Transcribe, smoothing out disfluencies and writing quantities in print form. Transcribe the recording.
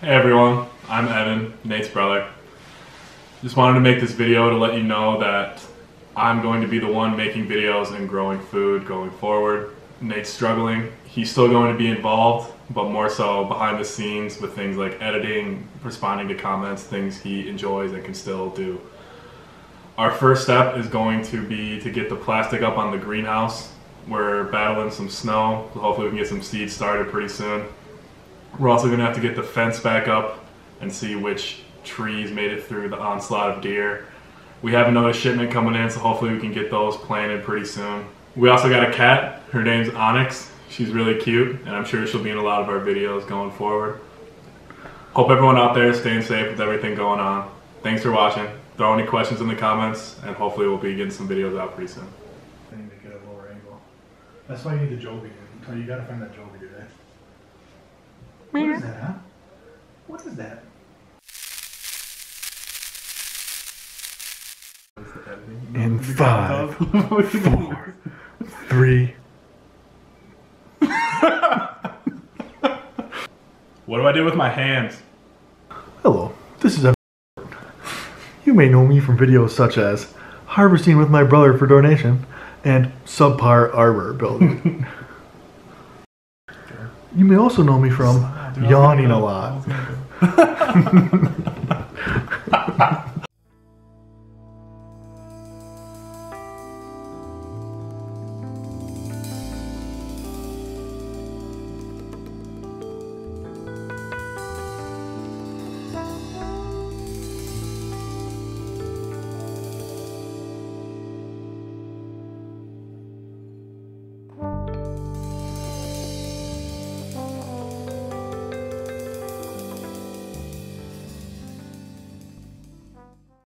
Hey everyone, I'm Evan, Nate's brother. Just wanted to make this video to let you know that I'm going to be the one making videos and growing food going forward. Nate's struggling. He's still going to be involved, but more so behind the scenes with things like editing, responding to comments, things he enjoys and can still do. Our first step is going to be to get the plastic up on the greenhouse. We're battling some snow, so hopefully we can get some seeds started pretty soon. We're also going to have to get the fence back up and see which trees made it through the onslaught of deer. We have another shipment coming in, so hopefully we can get those planted pretty soon. We also got a cat. Her name's Onyx. She's really cute, and I'm sure she'll be in a lot of our videos going forward. Hope everyone out there is staying safe with everything going on. Thanks for watching. Throw any questions in the comments, and hopefully we'll be getting some videos out pretty soon. I need to get a lower angle. That's why you need the Joby. You gotta find that Joby today. What is that, huh? What is that? In 5, 4, 3. What do I do with my hands? Hello, this is Evan. You may know me from videos such as harvesting with my brother for donation and subpar arbor building. You may also know me from yawning a lot.